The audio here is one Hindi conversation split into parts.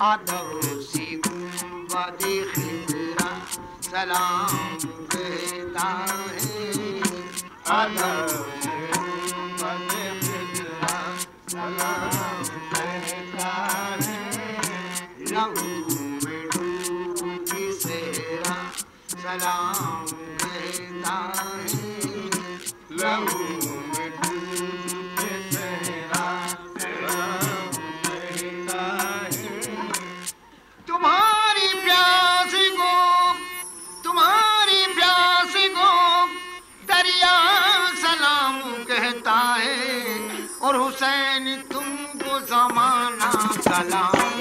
आदम से गुंबदे खिदरा सलाम कहता है, आदम से गुंबदे खिदरा सलाम कहता है। लहू में डूबी सहरा सलाम कहता है, लहू में डूबी सहरा सलाम कहता है। तुम्हारी प्यास को दरिया सलाम कहता है, और हुसैन तुमको जमाना सलाम कहता है।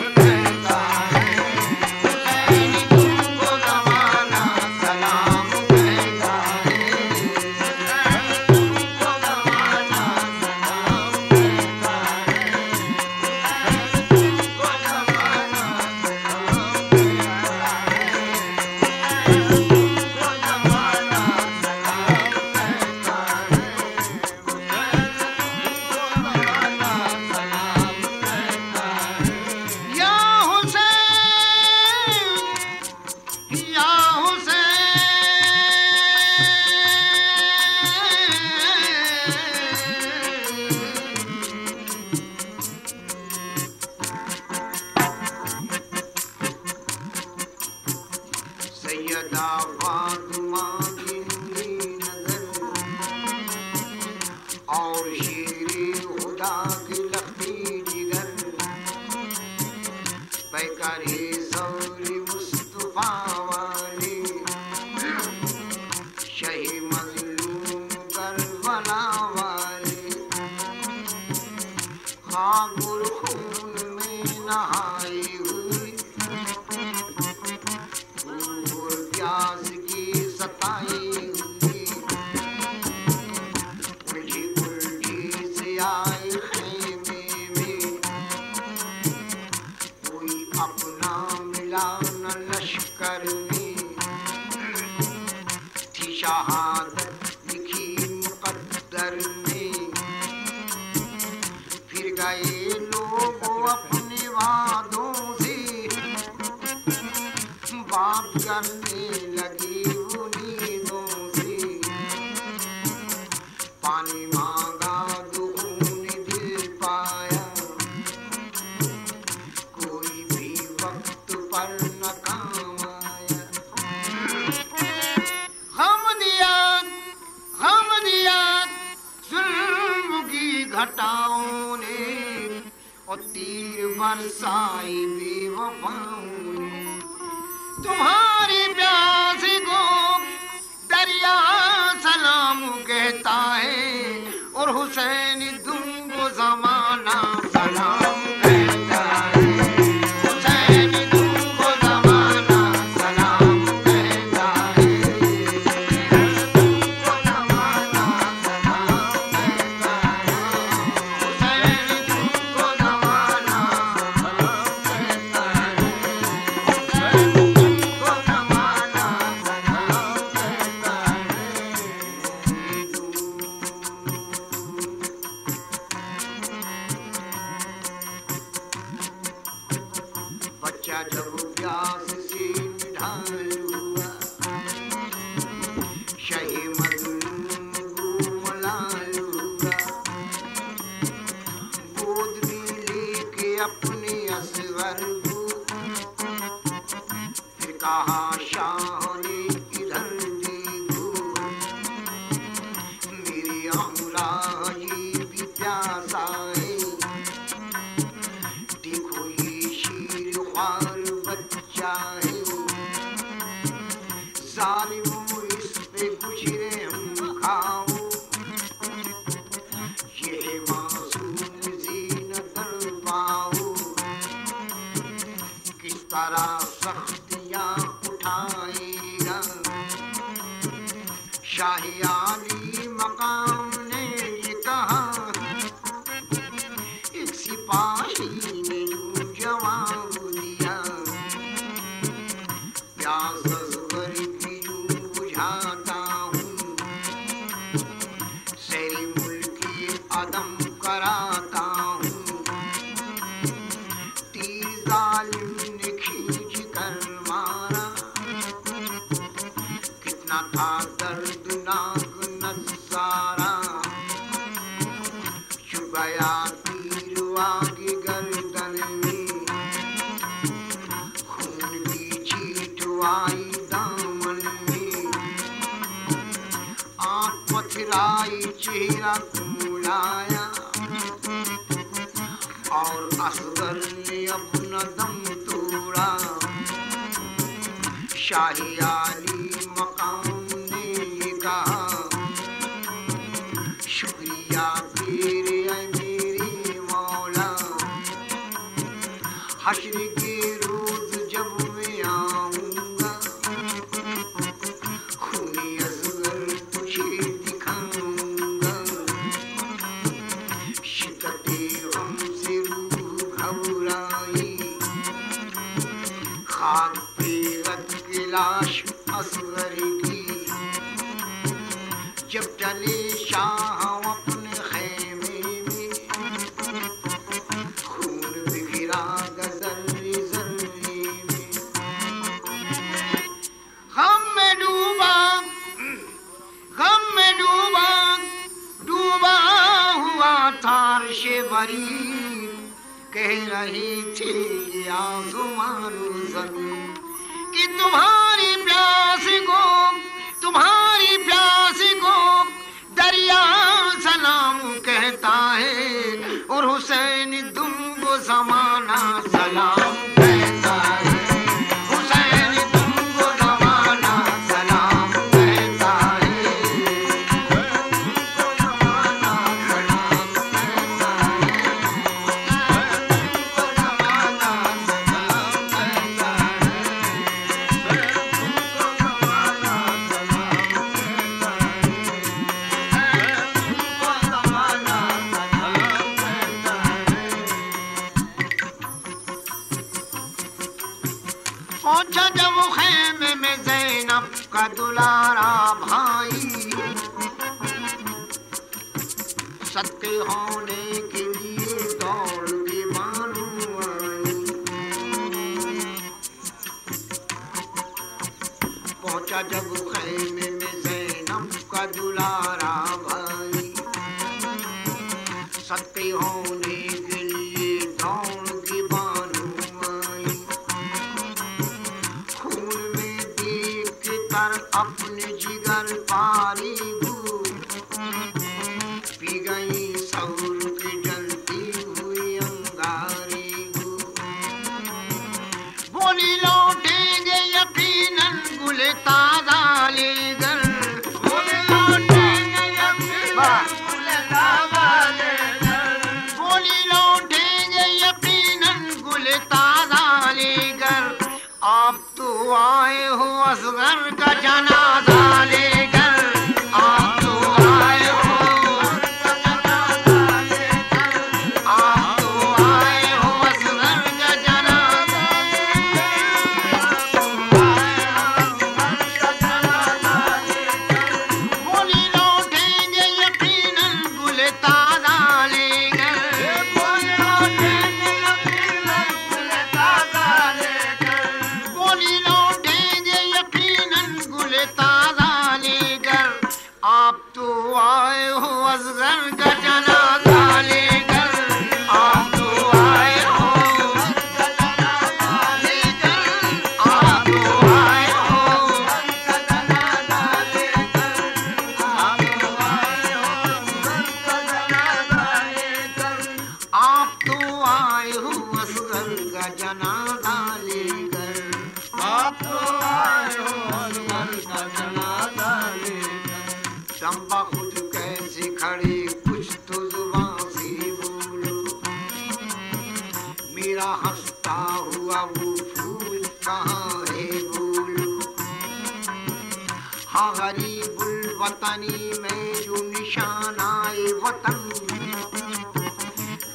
कराता हूँ तीजा जालिम ने खींच कर मारा, कितना था दर्दनाक नज़ारा। चुभाया तीर आगे गर्दन में, खून की छींट आई दामन में। आँख पथराई चेहरा कुमलाया, और असगर ने अपना दम तोड़ा। शाही आली मकाम ने ये कहा, शुक्रिया तेरे ऐ मेरे मौला। हश्र के रोज जब मैं आऊँगा, खूनी असगर तुझे दिखाऊँगा। शिकते हम से रूह घबराई, खाक पे रख के लाश असगर की। जब चले शाह अपने खेमे में, खून बिखरा गज़ल ज़र्रे में। गम में डूबा डूबा हुआ था अर्शे बरी। कह रही थी ये आसमान ज़मीं कि तुम्हारी प्यास को, तुम्हारी प्यास को दरिया सलाम कहता है। और हुसैन तुमको ज़माना सलाम कहता है। पहुंचा जब खेमे में ज़ैनब का दुलारा भाई, सत्य होने के लिए दौड़ के मानू आई। पहुंचा जब खेमे में ज़ैनब का दुलारा भाई, सत्य होने के लिए दौड़। अपने जिगर पानी पी गई सौर की जलती हुई अंगारी। बोली लौटेंगे यकीनन गुले ताज़ा लेकर, बोली लौटेंगे यकीनन गुले ताज़ा लेकर, बोली लौटेंगे यकीनन गुले ताज़ा लेकर। आप तो आए हो असगर का जनाजा लेकर, आप तो आए हो असगर का जनाजा लेकर, आप तो आए हो असगर का जनाजा लेकर। बोली लौटेंगे यकीनन गुले ताज़ा लेकर, बोली लौटेंगे यकीनन गुले ताज़ा लेकर, बोली ताज़ा लेकर। आप तो आए हो असगर का जनाजा लेकर, आप तो आए हो असगर का जनाजा लेकर, आप तो आए हो असगर का जनाजा लेकर, आप तो आए हो असगर का जनाजा लेकर, आप तो आए हो असगर का जनाजा लेकर, आप तो आए हो चंपा। खुद कैसे खड़े कुछ तो जुबान से बोलो, मेरा हंसता हुआ वो फूल कहाँ है बोलो। हाँ गरीबुल वतनी में जो निशाना है वतन,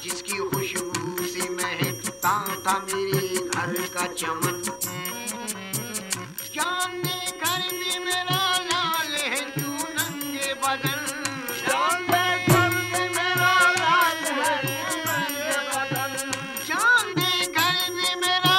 जिसकी खुशबू से महकता था मेरे घर का चमन। जानने घर भी मेरा लाल है तू नंगे बदन, जानने घर भी मेरा लाल है तू नंगे बदन, जानने घर भी मेरा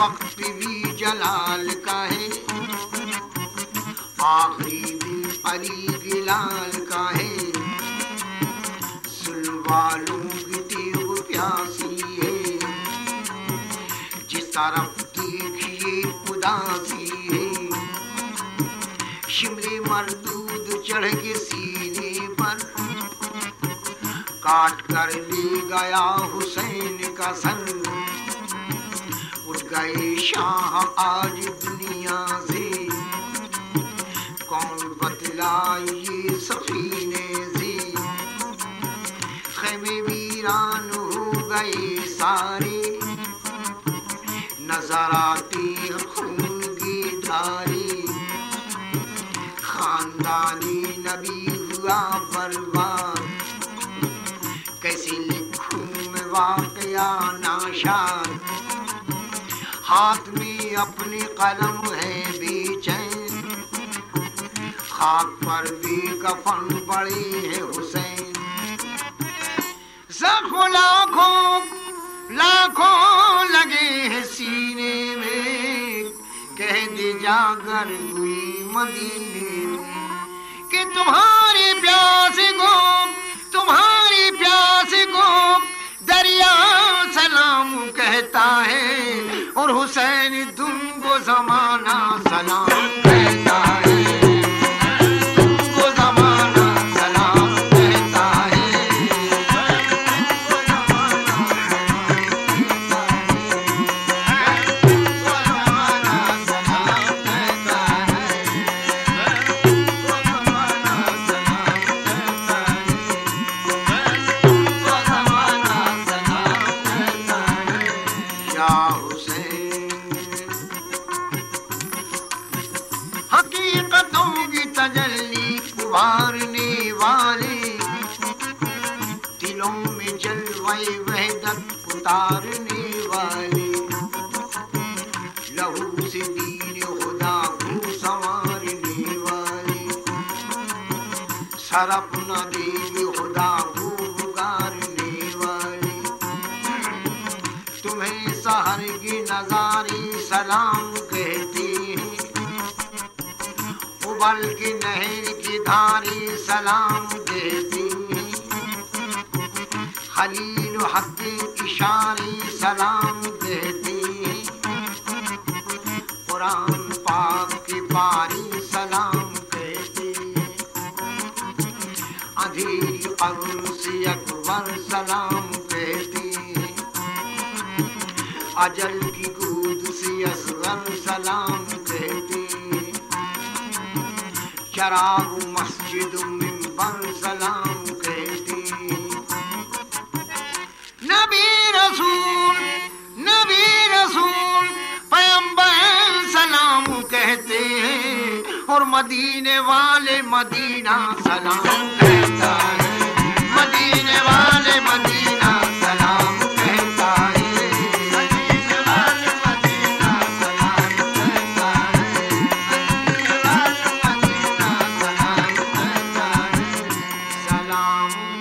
वक्त भी जलाल का है, आखिरी दिन अली बिलाल का है। सुनवालों की तीव्र प्यासी है, जिस तरफ देखिए उदासी है। शिमले मरदूद चढ़ के सीने पर, काट कर ले गया हुसैन का सन। उठ गए शाह आज दुनिया से, कौन बतलाए सफीने से। खेमे वीरान हो गए सारे, नजर आती खून की धारे। खानदानी नबी हुआ बर्बाद, कैसे लिखूं मैं वाकया नाशाद। हाथ में अपने कलम है बेचैन, खाक पर भी कफन पड़े है हुसैन। जख्म लाखों लाखों लगे हैं सीने में, कह दे जाकर हुई मदीने में कि तुम्हारी प्यास को दरिया सलाम कहता है। और हुसैन तुमको जमाना सलाम कहता है, तुमको जमाना सलाम कहता है। या हुसैन तजल्ली उभारने वाले, दिलों में जलवे वहदत उतारने वाले। लहू से दीन खुदा को संवारने वाले, सरपना देवी खुदा को पुकारने वाले। तुम्हें सहर की नजारी सलाम कहते हैं, उबल की नहर की धारे सलाम देती है। खलील हक के इशारे सलाम देती है, कुरान पाक की बारी सलाम देती है। अंधेरी कब्र से अकबर सलाम देती है, अजल की गोद से असगर सलाम देती है। शराब मस्जिद मिंबर सलाम कहती, नबी रसूल पैगंबर सलाम कहते हैं। और मदीने वाले मदीना सलाम कहता है, मदीने वाले मदीना सलाम कहता है।